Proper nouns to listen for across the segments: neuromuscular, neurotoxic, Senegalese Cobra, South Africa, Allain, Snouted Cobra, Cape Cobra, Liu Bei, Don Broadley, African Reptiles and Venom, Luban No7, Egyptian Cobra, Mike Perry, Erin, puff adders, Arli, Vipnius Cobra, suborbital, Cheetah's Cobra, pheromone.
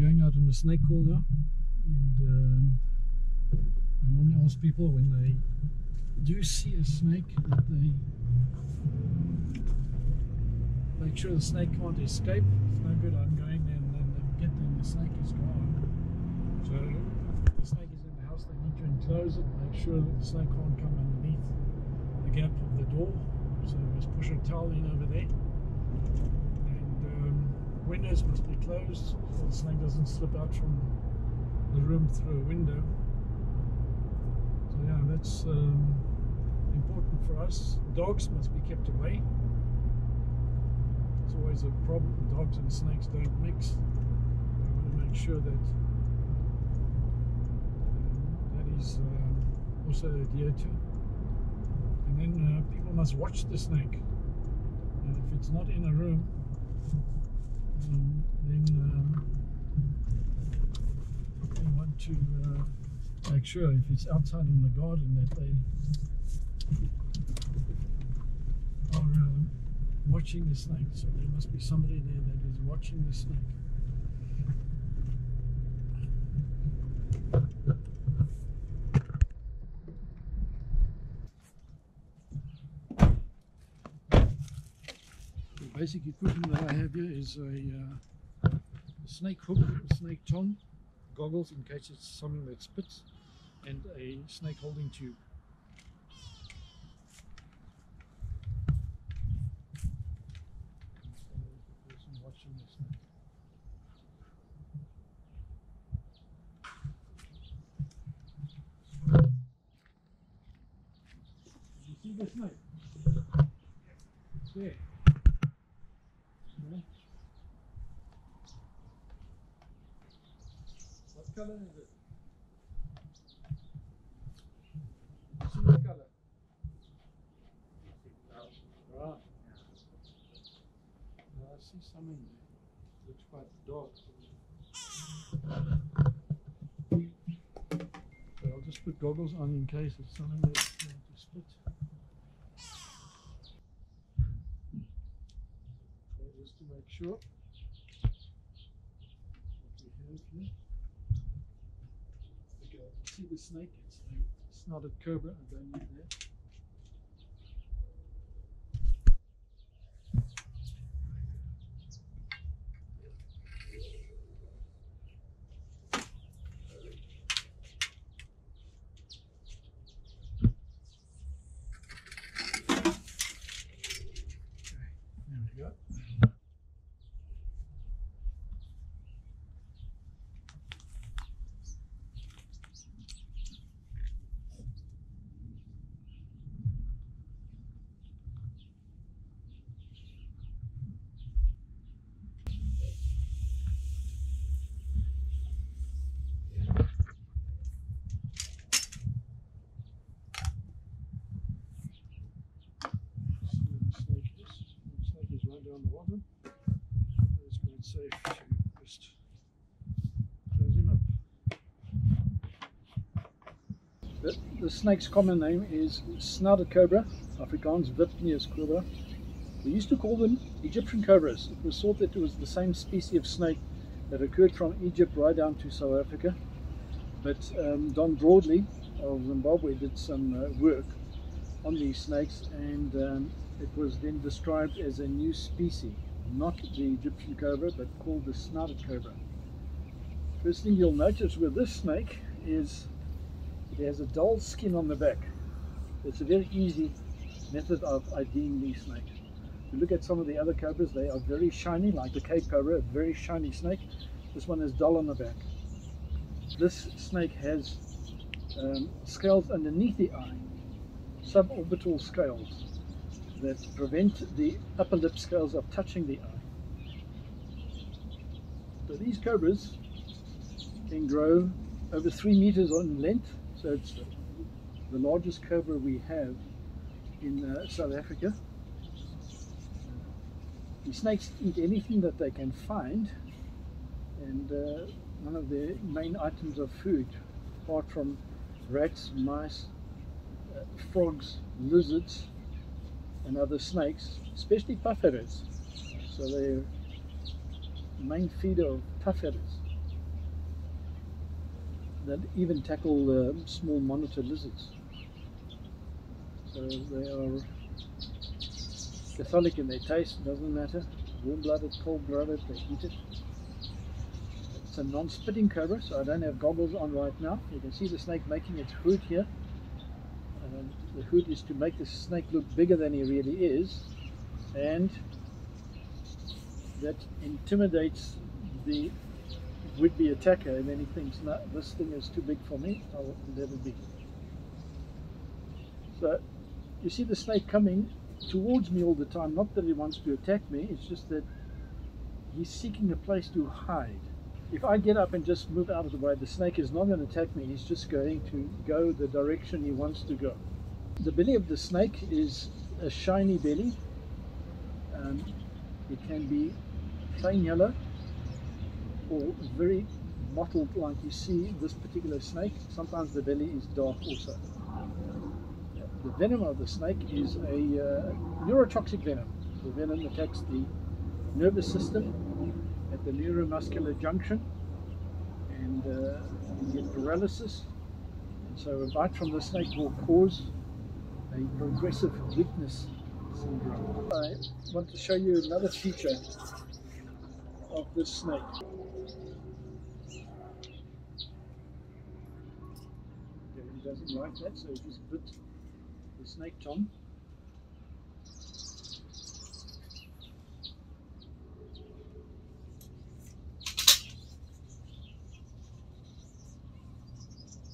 going out on a snake call now, and I normally ask people when they do see a snake that they make sure the snake can't escape. It's no good I'm going there and then they get there and the snake is gone. So if the snake is in the house, they need to enclose it, make sure that the snake can't come underneath the gap of the door. So you must push a towel in over there, and windows must be closed so the snake doesn't slip out from the room through a window. So yeah, that's important for us. Dogs must be kept away. It's always a problem. Dogs and snakes don't mix. We want to make sure that that is also adhered to. And then people must watch the snake. If it's not in a room, then we want to make sure if it's outside in the garden that they are watching the snake. So there must be somebody there that is watching the snake. The basic equipment that I have here is a snake hook, a snake tongue, goggles in case it's something that spits, and a snake holding tube. The snake. It's there. Okay. What color is it? What's the color? Right. Now I see something there. Looks quite dark. But I'll just put goggles on in case it's something that's going to split. To make sure what we have here. Okay, you can see the snake, it's a snouted cobra, I don't need that. On the water, so it's quite safe to just close him up. The snake's common name is Snouted Cobra, Afrikaans Vipnius Cobra. We used to call them Egyptian Cobras. It was thought that it was the same species of snake that occurred from Egypt right down to South Africa. But Don Broadley of Zimbabwe did some work on these snakes, and it was then described as a new species, not the Egyptian cobra, but called the snouted cobra. First thing you'll notice with this snake is it has a dull skin on the back. It's a very easy method of IDing these snakes. If you look at some of the other cobras, they are very shiny, like the Cape Cobra, a very shiny snake. This one is dull on the back. This snake has scales underneath the eye, suborbital scales, that prevent the upper lip scales of touching the eye. So these cobras can grow over 3 meters in length, so it's the largest cobra we have in South Africa. The snakes eat anything that they can find, and one of their main items of food, apart from rats, mice, frogs, lizards, and other snakes, especially puff adders. So they're the main feeder of puff adders. that even tackle small monitor lizards. So they are catholic in their taste, doesn't matter. Warm-blooded, cold-blooded, they eat it. It's a non-spitting cobra, so I don't have goggles on right now. You can see the snake making its hood here. And the hood is to make the snake look bigger than he really is, and that intimidates the would-be attacker, and then he thinks, no, this thing is too big for me, I will never be. So you see the snake coming towards me all the time, not that he wants to attack me, it's just that he's seeking a place to hide. If I get up and just move out of the way, the snake is not going to attack me, he's just going to go the direction he wants to go. The belly of the snake is a shiny belly. It can be plain yellow or very mottled, like you see this particular snake. Sometimes the belly is dark also. The venom of the snake is a neurotoxic venom. The venom attacks the nervous system at the neuromuscular junction, and you get paralysis. And so a bite from the snake will cause a progressive weakness syndrome. I want to show you another feature of this snake. Okay, he doesn't like that, so he just bit the snake tongue.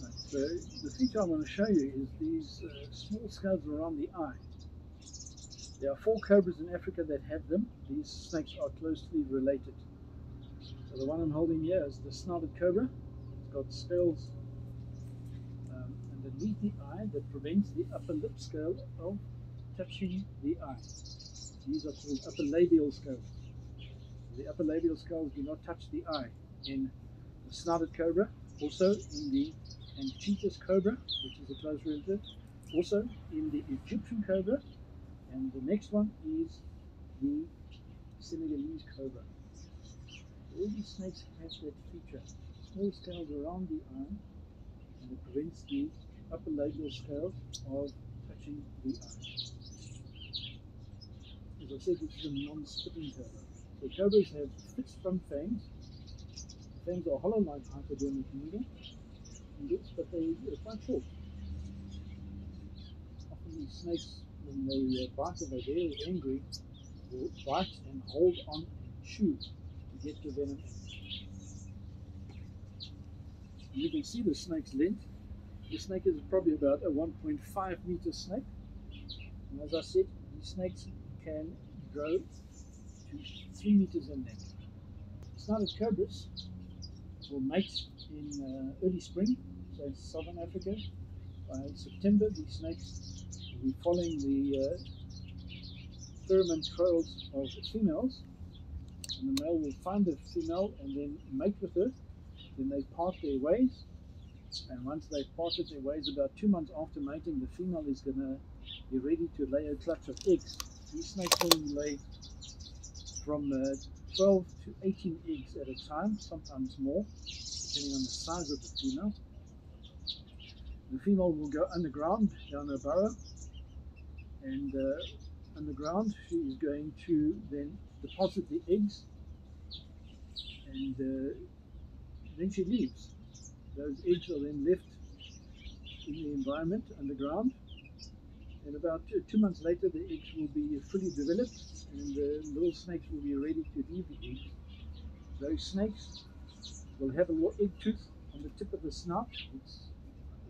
Right, so the feature I want to show you is these small scales around the eye. There are 4 cobras in Africa that have them. These snakes are closely related. So the one I'm holding here is the Snouted Cobra. It's got scales underneath the eye that prevents the upper lip scale from touching the eye. These are called upper labial scales. The upper labial scales do not touch the eye in the Snouted Cobra, also in the Cheetah's Cobra, which is a close relative, also in the Egyptian Cobra. And the next one is the Senegalese Cobra. All these snakes have that feature. Small scales around the eye, and it prevents the upper labial scales of touching the eye. As I said, this is a non-spitting cobra. The cobras have fixed front fangs. The fangs are hollow like hypodermic needles, but they are quite short. Often these snakes, when they bite, if they're very angry, will bite and hold on and chew to get the venom out. You can see the snake's length. The snake is probably about a 1.5 meter snake. And as I said, these snakes can grow to 3 meters in length. Snouted cobras will mate in early spring, so in southern Africa. By September, these snakes be following the pheromone trails of females, and the male will find the female and then mate with her. Then they part their ways, and once they've parted their ways, about 2 months after mating, the female is going to be ready to lay a clutch of eggs. These snakes only lay from 12 to 18 eggs at a time, sometimes more, depending on the size of the female. The female will go underground down her burrow. And underground, she is going to then deposit the eggs, and then she leaves. Those eggs are then left in the environment underground, and about 2 months later the eggs will be fully developed, and the little snakes will be ready to leave the egg. Those snakes will have a little egg tooth on the tip of the snout. It's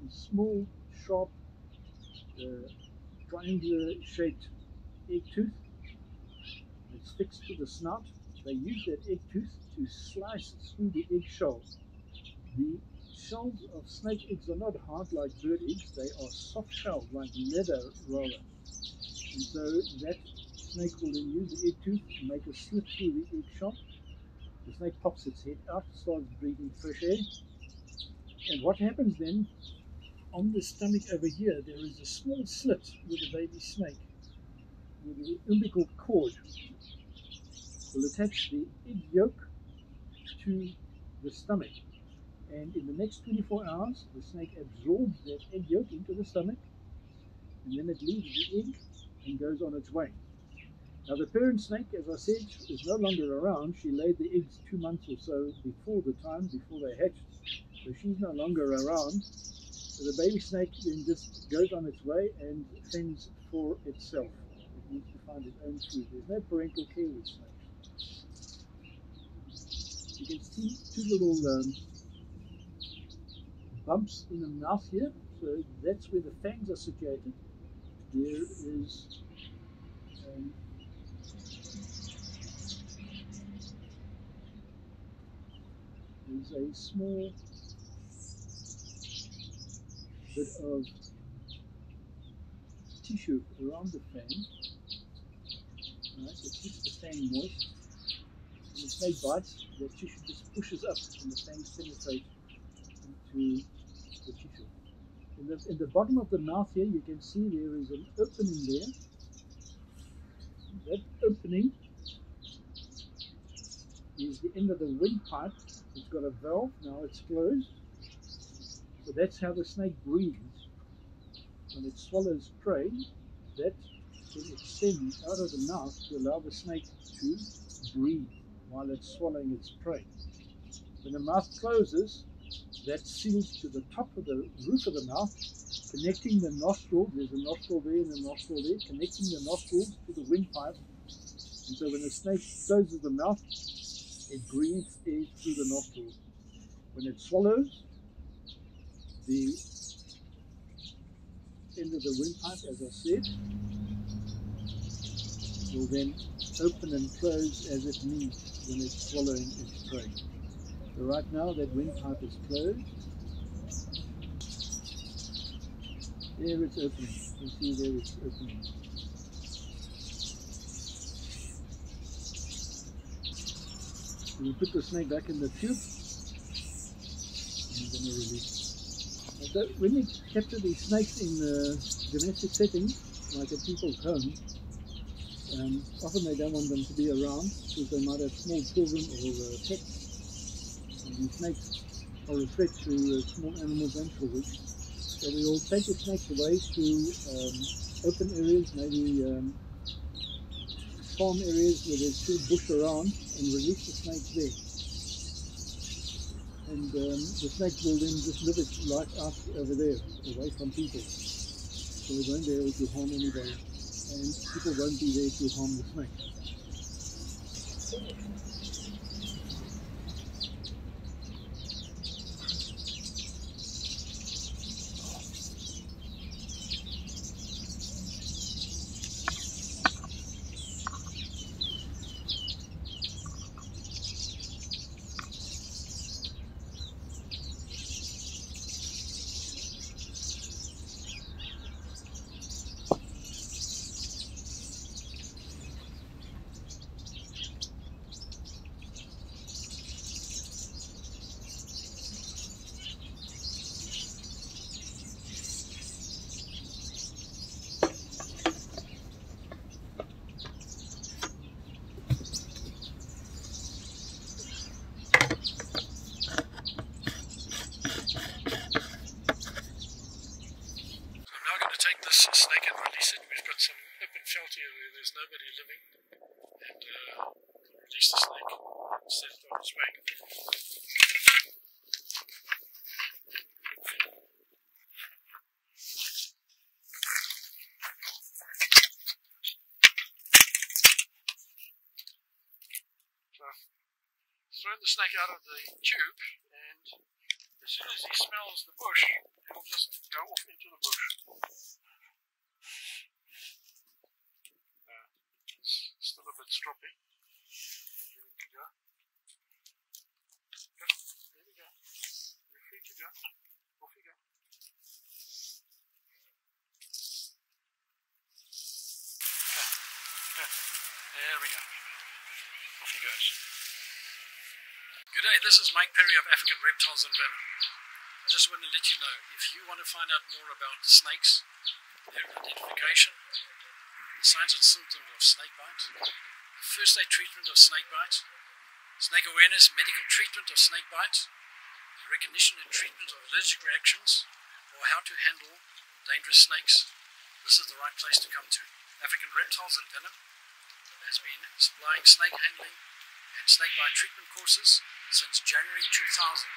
a small, sharp, triangular shaped egg tooth that sticks to the snout. They use that egg tooth to slice through the egg shell. The shells of snake eggs are not hard like bird eggs, they are soft shells like leather rather. And so that snake will then use the egg tooth to make a slit through the egg shell. The snake pops its head out, starts breathing fresh air. And what happens then? On the stomach over here, there is a small slit with a baby snake, where the umbilical cord will attach the egg yolk to the stomach. And in the next 24 hours, the snake absorbs that egg yolk into the stomach, and then it leaves the egg and goes on its way. Now the parent snake, as I said, is no longer around. She laid the eggs 2 months or so before the time, before they hatched. So she's no longer around. So the baby snake then just goes on its way and fends for itself. It needs to find its own food. There's no parental care with snakes. You can see two little bumps in the mouth here. So that's where the fangs are situated. There is there's a small bit of tissue around the fang. Right, it keeps the fang moist. When the snake bites, the tissue just pushes up and the fangs penetrate into the tissue. In the bottom of the mouth here, you can see there is an opening there. That opening is the end of the windpipe. It's got a valve, now it's closed. So that's how the snake breathes. When it swallows prey, that will extend out of the mouth to allow the snake to breathe while it's swallowing its prey. When the mouth closes, that seals to the top of the roof of the mouth, connecting the nostrils. There's a nostril there and a nostril there, connecting the nostrils to the windpipe. And so when the snake closes the mouth, it breathes air through the nostrils. When it swallows, the end of the windpipe, as I said, will then open and close as it needs when it's swallowing its prey. So right now that windpipe is closed. There it's opening. You see there it's opening. So we put the snake back in the tube and then we release. So when you capture these snakes in domestic settings, like at people's home, often they don't want them to be around because they might have small children or pets. And snakes are a threat to small animals and children. So we will take the snakes away to open areas, maybe farm areas where there's still bush around, and release the snakes there. And the snakes will then just live its life out over there, away from people. So we won't be able to harm anybody, and people won't be there to harm the snakes. Thrown the snake out of the tube, and as soon as he smells the bush, he'll just go off into the bush. It's still a bit stroppy. You're free to go. There we go. You're free to go. Off you go. There we go. Off he goes. Good day, this is Mike Perry of African Reptiles and Venom. I just want to let you know, if you want to find out more about snakes, their identification, the signs and symptoms of snake bite, the first aid treatment of snake bite, snake awareness, medical treatment of snake bite, the recognition and treatment of allergic reactions, or how to handle dangerous snakes, this is the right place to come to. African Reptiles and Venom has been supplying snake handling and snake bite treatment courses since January 2000,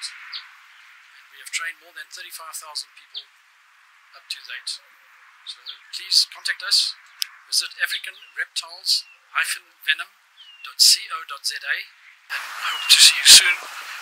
and we have trained more than 35,000 people up to date. So please contact us, visit africanreptiles-venom.co.za, and hope to see you soon.